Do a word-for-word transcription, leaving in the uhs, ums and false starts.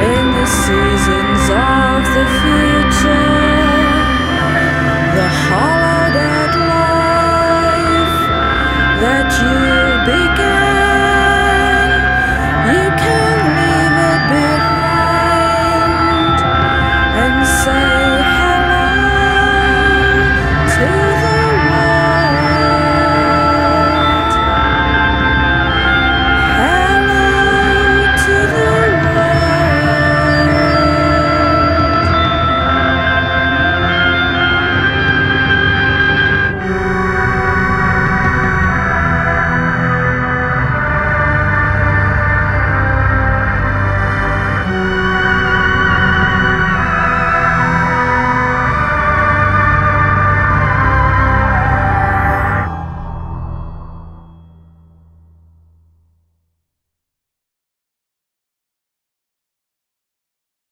in the seasons of the field.